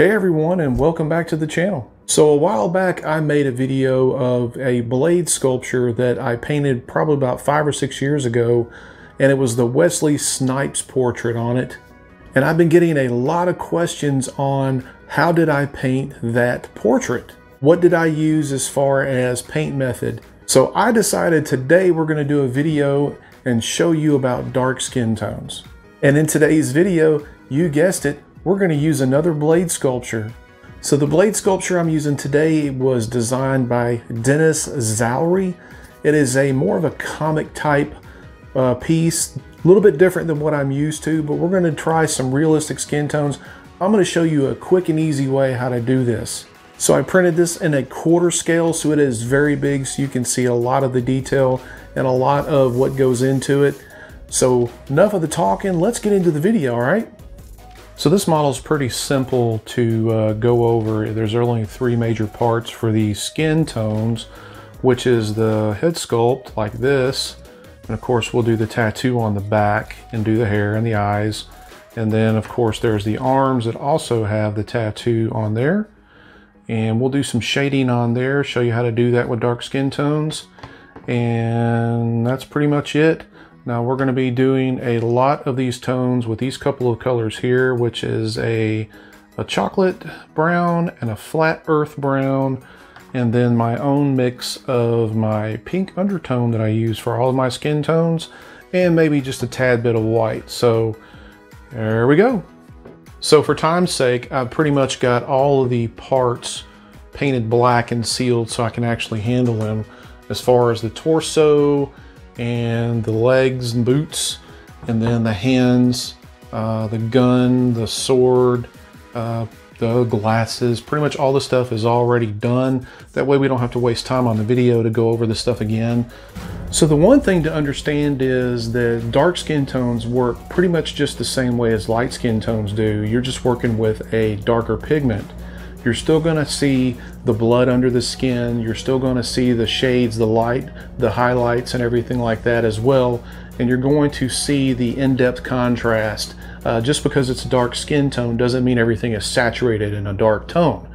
Hey everyone, and welcome back to the channel. So a while back I made a video of a blade sculpture that I painted probably about 5 or 6 years ago, and it was the Wesley Snipes portrait on it. And I've been getting a lot of questions on how did I paint that portrait? What did I use as far as paint method? So I decided today we're going to do a video and show you about dark skin tones. And in today's video, you guessed it, we're going to use another blade sculpture. So the blade sculpture I'm using today was designed by Dennis Zowry. It is a more of a comic type piece, a little bit different than what I'm used to, but we're going to try some realistic skin tones. I'm going to show you a quick and easy way how to do this. So I printed this in a quarter scale, so it is very big, so you can see a lot of the detail and a lot of what goes into it. So enough of the talking, let's get into the video, all right? So this model is pretty simple to go over. There's only three major parts for the skin tones, which is the head sculpt like this. And of course, we'll do the tattoo on the back and do the hair and the eyes. And then of course, there's the arms that also have the tattoo on there. And we'll do some shading on there, show you how to do that with dark skin tones. And that's pretty much it. Now we're going to be doing a lot of these tones with these couple of colors here, which is a chocolate brown and a flat earth brown. And then my own mix of my pink undertone that I use for all of my skin tones, and maybe just a tad bit of white. So there we go. So for time's sake, I've pretty much got all of the parts painted black and sealed so I can actually handle them as far as the torso and the legs and boots, and then the hands, the gun, the sword, the glasses, pretty much all the stuff is already done. That way we don't have to waste time on the video to go over this stuff again. So the one thing to understand is that dark skin tones work pretty much just the same way as light skin tones do. You're just working with a darker pigment. You're still gonna see the blood under the skin. You're still gonna see the shades, the light, the highlights and everything like that as well. And you're going to see the in-depth contrast. Just because it's a dark skin tone doesn't mean everything is saturated in a dark tone.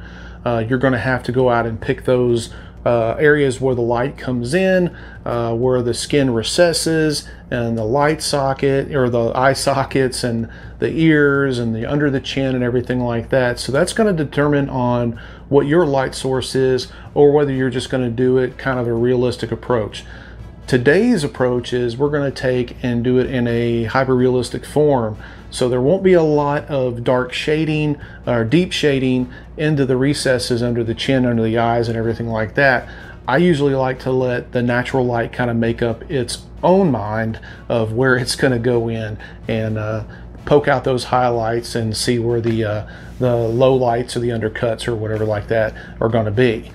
You're gonna have to go out and pick those areas where the light comes in, where the skin recesses and the light socket or the eye sockets and the ears and the under the chin and everything like that. So that's going to determine on what your light source is or whether you're just going to do it kind of a realistic approach. Today's approach is we're going to take and do it in a hyper-realistic form. So there won't be a lot of dark shading or deep shading into the recesses under the chin, under the eyes and everything like that. I usually like to let the natural light kind of make up its own mind of where it's going to go in and poke out those highlights and see where the low lights or the undercuts or whatever like that are going to be.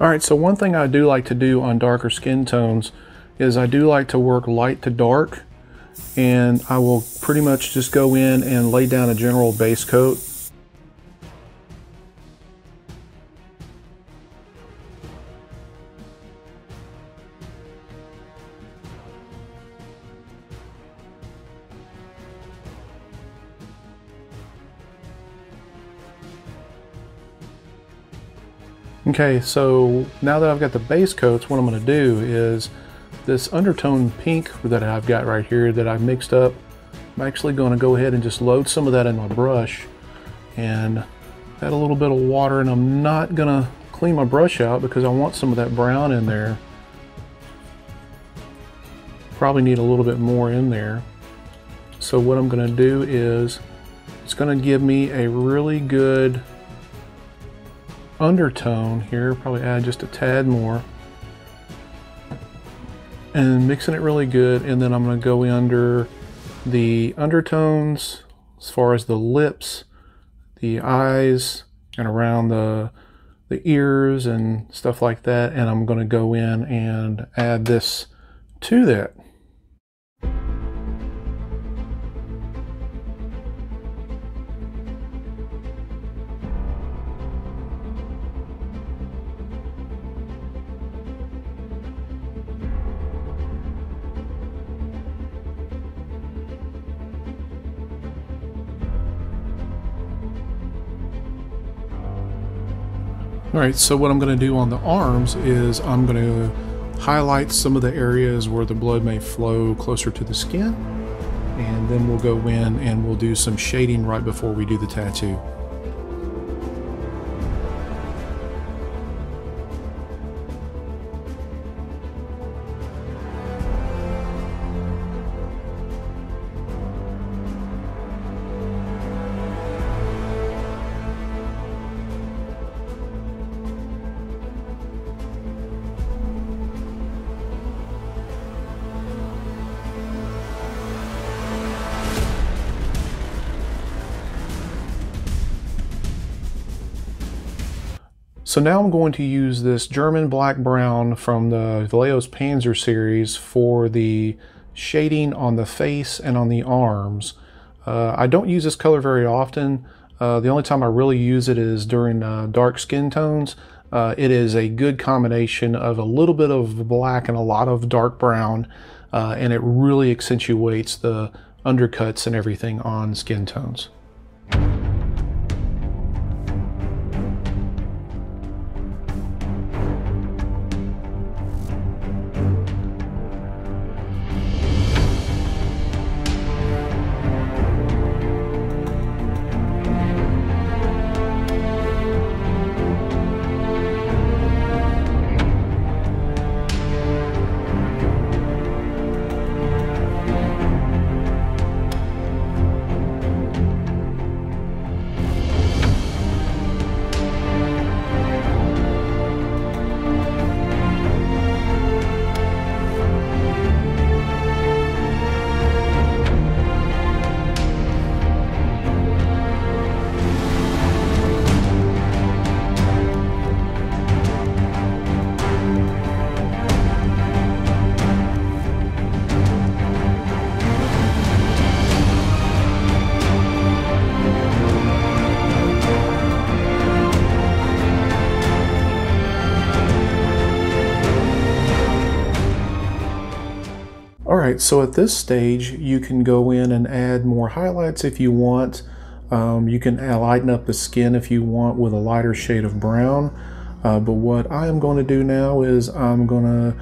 All right, so one thing I do like to do on darker skin tones is I do like to work light to dark, and I will pretty much just go in and lay down a general base coat. Okay, so now that I've got the base coats, what I'm gonna do is this undertone pink that I've got right here that I've mixed up, I'm actually going to go ahead and just load some of that in my brush and add a little bit of water, and I'm not going to clean my brush out because I want some of that brown in there. Probably need a little bit more in there. So what I'm going to do is it's going to give me a really good undertone here, probably add just a tad more. And mixing it really good, and then I'm going to go under the undertones as far as the lips, the eyes, and around the ears and stuff like that, and I'm going to go in and add this to that. Alright, so what I'm going to do on the arms is I'm going to highlight some of the areas where the blood may flow closer to the skin, and then we'll go in and we'll do some shading right before we do the tattoo. So now I'm going to use this German black brown from the Vallejo's Panzer series for the shading on the face and on the arms. I don't use this color very often. The only time I really use it is during dark skin tones. It is a good combination of a little bit of black and a lot of dark brown, and it really accentuates the undercuts and everything on skin tones. Alright, so at this stage you can go in and add more highlights if you want. You can lighten up the skin if you want with a lighter shade of brown. But what I am going to do now is I'm going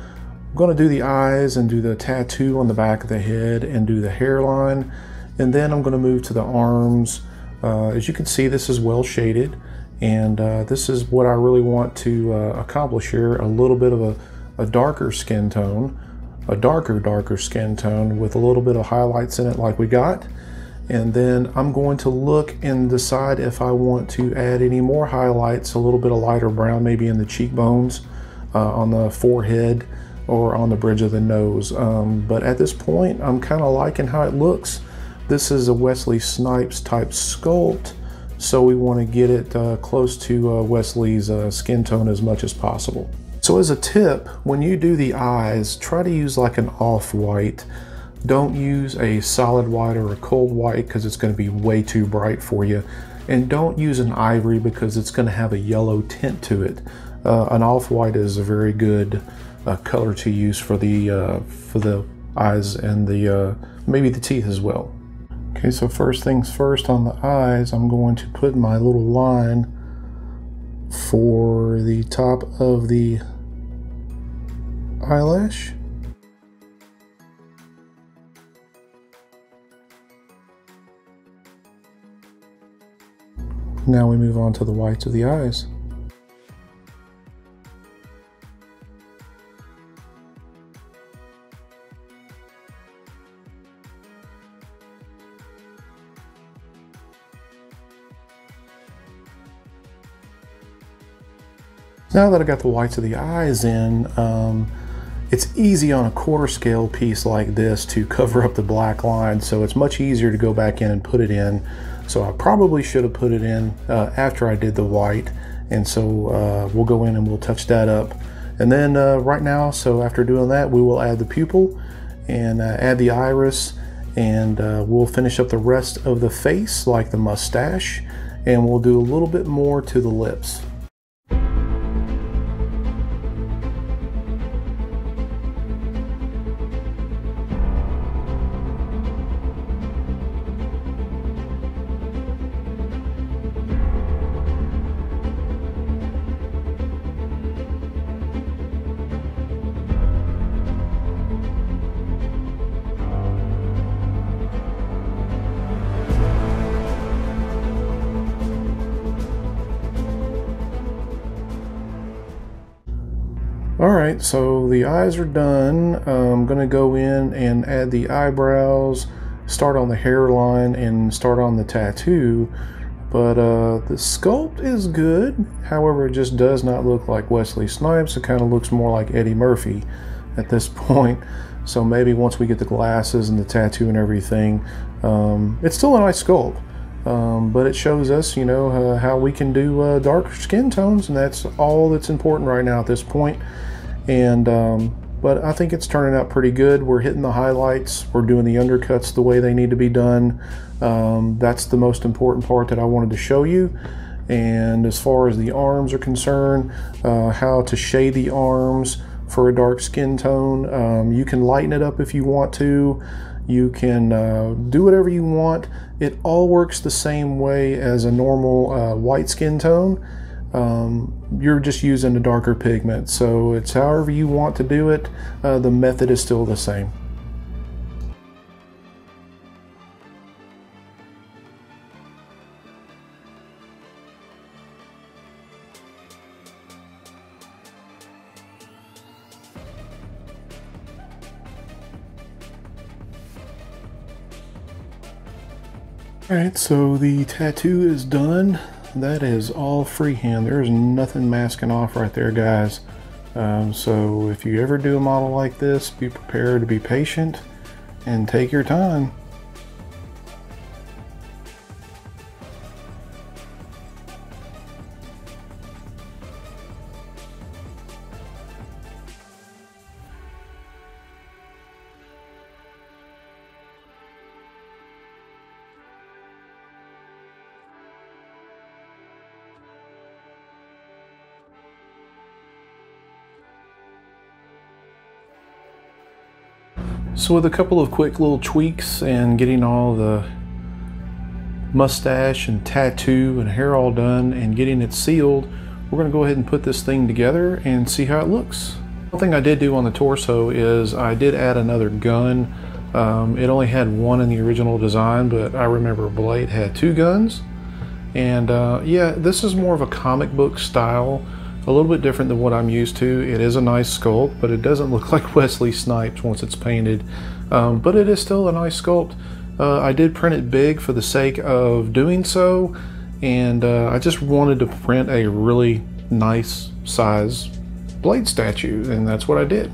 to do the eyes and do the tattoo on the back of the head and do the hairline. And then I'm going to move to the arms. As you can see, this is well shaded. And this is what I really want to accomplish here, a little bit of a darker skin tone. A darker skin tone with a little bit of highlights in it like we got. And then I'm going to look and decide if I want to add any more highlights, a little bit of lighter brown maybe in the cheekbones, on the forehead, or on the bridge of the nose. But at this point, I'm kind of liking how it looks. This is a Wesley Snipes type sculpt, so we want to get it close to Wesley's skin tone as much as possible. So as a tip, when you do the eyes, try to use like an off-white. Don't use a solid white or a cold white because it's going to be way too bright for you. And don't use an ivory because it's going to have a yellow tint to it. An off-white is a very good color to use for the eyes and the maybe the teeth as well. Okay, so first things first on the eyes, I'm going to put my little line for the top of the eyelash. Now we move on to the whites of the eyes. Now that I got the whites of the eyes in, it's easy on a quarter scale piece like this to cover up the black line, so it's much easier to go back in and put it in. So I probably should have put it in after I did the white, and so we'll go in and we'll touch that up. And then right now, so after doing that, we will add the pupil and add the iris, and we'll finish up the rest of the face like the mustache, and we'll do a little bit more to the lips. Alright, so the eyes are done. I'm going to go in and add the eyebrows, start on the hairline, and start on the tattoo. But the sculpt is good. However, it just does not look like Wesley Snipes. It kind of looks more like Eddie Murphy at this point. So maybe once we get the glasses and the tattoo and everything, it's still a nice sculpt. But it shows us, you know, how we can do darker skin tones, and that's all that's important right now at this point. And but I think it's turning out pretty good. We're hitting the highlights. We're doing the undercuts the way they need to be done. That's the most important part that I wanted to show you. And as far as the arms are concerned, how to shade the arms for a dark skin tone. You can lighten it up if you want to. You can do whatever you want. It all works the same way as a normal white skin tone. You're just using a darker pigment. So it's however you want to do it. The method is still the same. Alright, so the tattoo is done. That is all freehand. There's nothing masking off right there, guys. So if you ever do a model like this, be prepared to be patient and take your time. So with a couple of quick little tweaks and getting all the mustache and tattoo and hair all done and getting it sealed, we're going to go ahead and put this thing together and see how it looks. One thing I did do on the torso is I did add another gun. It only had one in the original design, but I remember Blade had two guns. And yeah, this is more of a comic book style. A little bit different than what I'm used to. It is a nice sculpt, but it doesn't look like Wesley Snipes once it's painted. But it is still a nice sculpt. I did print it big for the sake of doing so, and I just wanted to print a really nice size Blade statue, and that's what I did.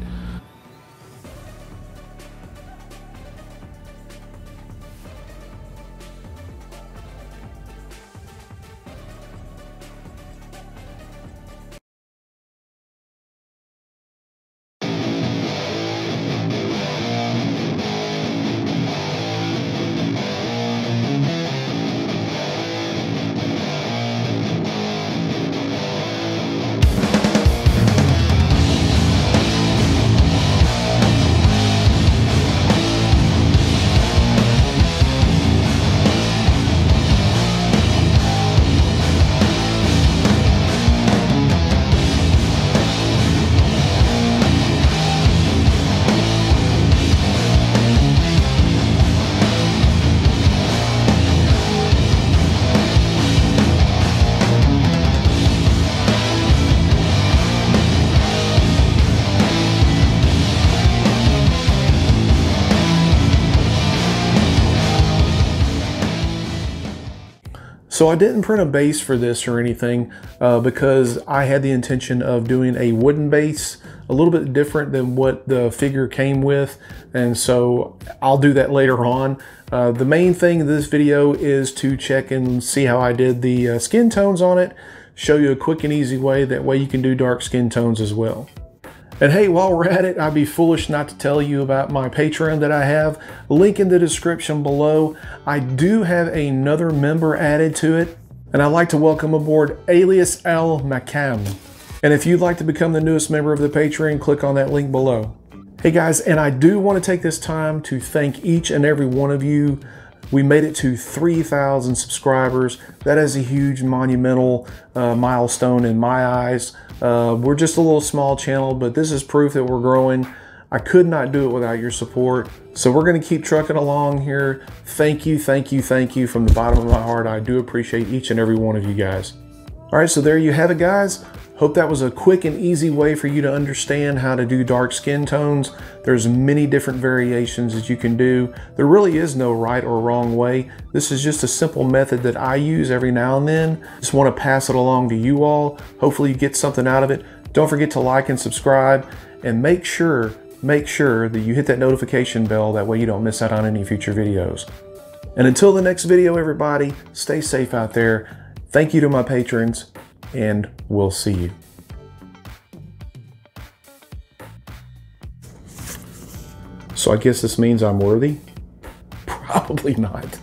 So I didn't print a base for this or anything because I had the intention of doing a wooden base, a little bit different than what the figure came with, and so I'll do that later on. The main thing in this video is to check and see how I did the skin tones on it, show you a quick and easy way, that way you can do dark skin tones as well. And hey, while we're at it, I'd be foolish not to tell you about my Patreon that I have. Link in the description below. I do have another member added to it, and I'd like to welcome aboard Alias Al Makam. And if you'd like to become the newest member of the Patreon, click on that link below. Hey guys, and I do want to take this time to thank each and every one of you. We made it to 3,000 subscribers. That is a huge, monumental milestone in my eyes. We're just a little small channel, but this is proof that we're growing. I could not do it without your support. So we're going to keep trucking along here. Thank you, thank you, thank you from the bottom of my heart. I do appreciate each and every one of you guys. All right, so there you have it, guys. Hope that was a quick and easy way for you to understand how to do dark skin tones. There's many different variations that you can do. There really is no right or wrong way. This is just a simple method that I use every now and then. Just want to pass it along to you all. Hopefully you get something out of it. Don't forget to like and subscribe, and make sure that you hit that notification bell. That way you don't miss out on any future videos. And until the next video, everybody, stay safe out there. Thank you to my patrons, and we'll see you. So I guess this means I'm worthy? Probably not.